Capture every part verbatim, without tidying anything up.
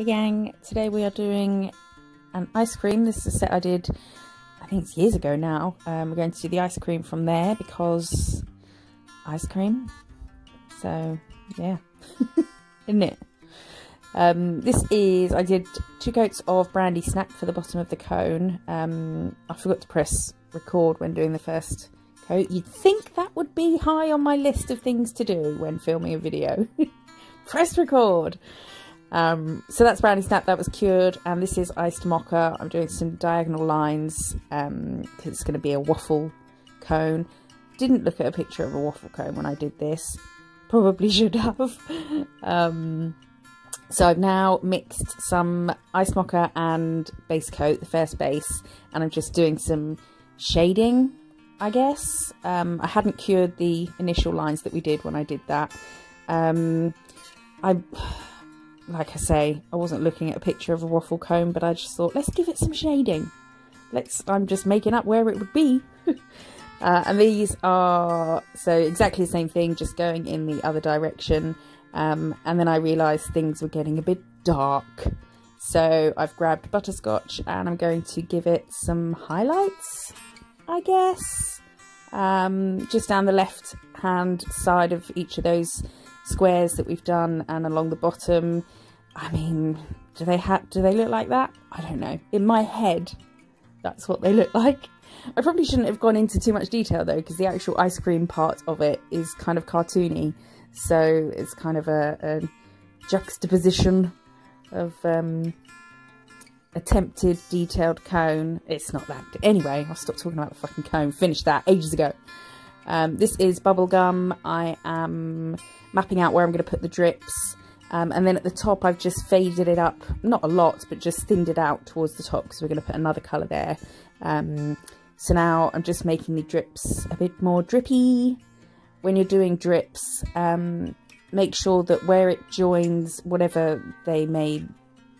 Hey gang, today we are doing an ice cream. This is a set I did, I think it's years ago now. Um, we're going to do the ice cream from there because ice cream. So yeah, isn't it? Um, this is, I did two coats of Brandy Snap for the bottom of the cone. Um, I forgot to press record when doing the first coat. You'd think that would be high on my list of things to do when filming a video. Press record. Um, so that's Brandy Snap, that was cured, and this is Iced Mocha. I'm doing some diagonal lines um, because it's going to be a waffle cone. Didn't look at a picture of a waffle cone when I did this, probably should have. um, so I've now mixed some Iced Mocha and base coat, the first base, and I'm just doing some shading, I guess. Um, I hadn't cured the initial lines that we did when I did that. Um, I... Like I say, I wasn't looking at a picture of a waffle cone, but I just thought, let's give it some shading. Let's, I'm just making up where it would be. uh, and these are, so exactly the same thing, just going in the other direction. Um, and then I realised things were getting a bit dark. So I've grabbed butterscotch and I'm going to give it some highlights, I guess. Um, just down the left hand side of each of those squares that we've done, and along the bottom. I mean, do they have do they look like that? I don't know. In my head, that's what they look like. I probably shouldn't have gone into too much detail though, because the actual ice cream part of it is kind of cartoony, so it's kind of a, a juxtaposition of um attempted detailed cone. It's not that. Anyway, I'll stop talking about the fucking cone. Finished that ages ago. Um, this is Bubblegum. I am mapping out where I'm going to put the drips. Um, and then at the top, I've just faded it up. Not a lot, but just thinned it out towards the top. So we're going to put another colour there. Um, so now I'm just making the drips a bit more drippy. When you're doing drips, um, make sure that where it joins whatever they may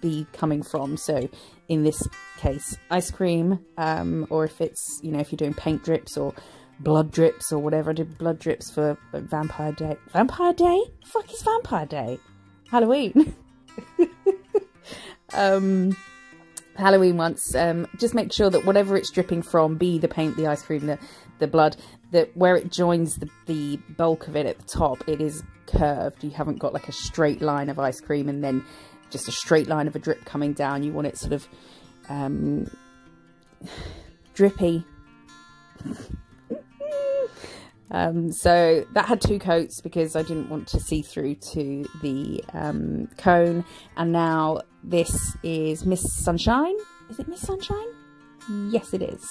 be coming from. So in this case, ice cream, um, or if it's, you know, if you're doing paint drips or blood drips or whatever. I did blood drips for Vampire Day. Vampire Day? The fuck is Vampire Day? Halloween. um, Halloween once. Um, just make sure that whatever it's dripping from, be the paint, the ice cream, the, the blood, that where it joins the, the bulk of it at the top, it is curved. You haven't got like a straight line of ice cream and then just a straight line of a drip coming down. You want it sort of um, drippy. Um, so that had two coats because I didn't want to see through to the um, cone. And now this is Miss Sunshine. Is it Miss Sunshine? Yes, it is.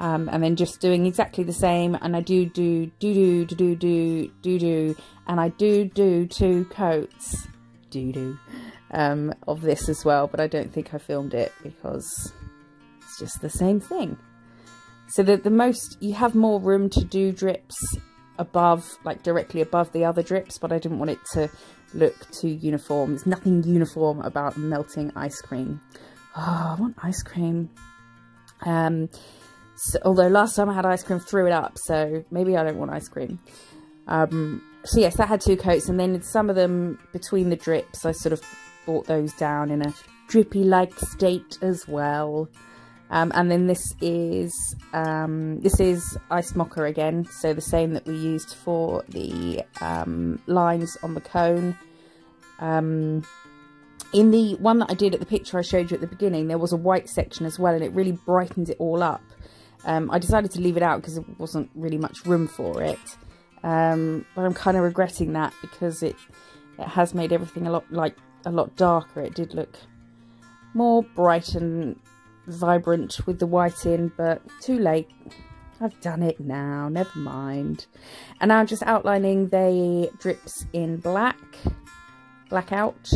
Um, and then just doing exactly the same. And I do do do do do do do do, and I do do two coats do do um, of this as well. But I don't think I filmed it because it's just the same thing. So that the most, you have more room to do drips above, like directly above the other drips, but I didn't want it to look too uniform. There's nothing uniform about melting ice cream. Oh, I want ice cream. Um, so, although last time I had ice cream, threw it up, so maybe I don't want ice cream. Um, so yes, that had two coats, and then some of them between the drips, I sort of brought those down in a drippy-like state as well. Um, and then this is um, this is Iced Mocha again, so the same that we used for the um, lines on the cone. Um, in the one that I did at the picture I showed you at the beginning, there was a white section as well, and it really brightened it all up. Um, I decided to leave it out because there wasn't really much room for it, um, but I'm kind of regretting that because it it has made everything a lot like a lot darker. It did look more bright and vibrant with the white in, but too late. I've done it now, never mind. And now I'm just outlining the drips in black, Blackout,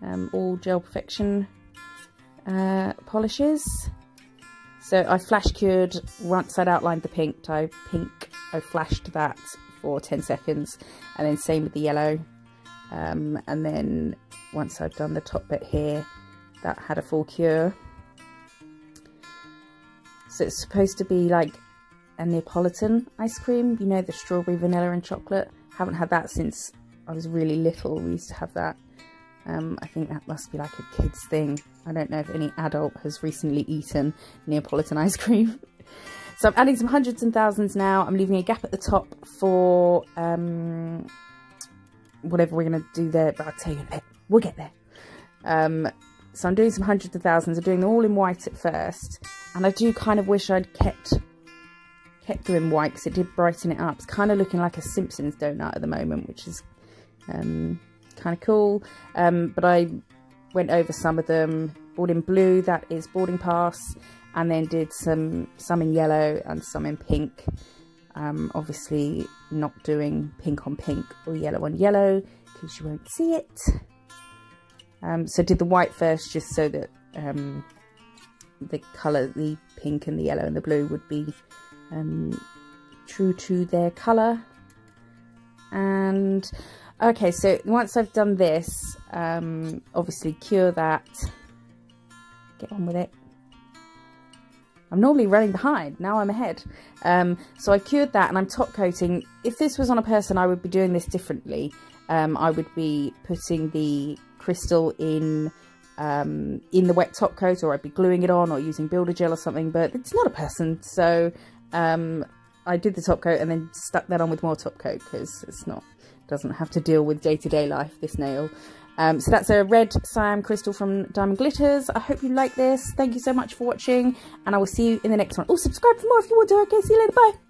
um, all Gel Perfection uh, polishes. So I flash cured. Once I'd outlined the pink, I pink, I flashed that for ten seconds, and then same with the yellow. Um, and then once I've done the top bit here, that had a full cure. So it's supposed to be like a Neapolitan ice cream, you know, the strawberry, vanilla and chocolate. Haven't had that since I was really little. We used to have that Um, I think that must be like a kid's thing. I don't know if any adult has recently eaten Neapolitan ice cream. So I'm adding some hundreds and thousands now. I'm leaving a gap at the top for um, whatever we're going to do there. But I'll tell you in a bit. We'll get there. Um, so I'm doing some hundreds of thousands. I'm doing them all in white at first. And I do kind of wish I'd kept... kept them in white because it did brighten it up. It's kind of looking like a Simpsons donut at the moment, which is um, kind of cool. Um, but I went over some of them, bought in blue, that is Boarding Pass, and then did some some in yellow and some in pink. Um, obviously not doing pink on pink or yellow on yellow because you won't see it. Um, so did the white first just so that um, the colour, the pink and the yellow and the blue would be Um, true to their colour. And okay, so once I've done this, um, obviously cure that, get on with it. I'm normally running behind, now I'm ahead. Um, so I cured that and I'm top coating. If this was on a person, I would be doing this differently. um, I would be putting the crystal in Um, in the wet top coat, or I'd be gluing it on or using builder gel or something, but it's not a person, so um, I did the top coat and then stuck that on with more top coat because it's not, doesn't have to deal with day-to-day life, this nail. Um, so that's a red Siam crystal from Diamond Glitters. I hope you like this. Thank you so much for watching, and I will see you in the next one. Oh, subscribe for more if you want to. Okay, see you later, bye.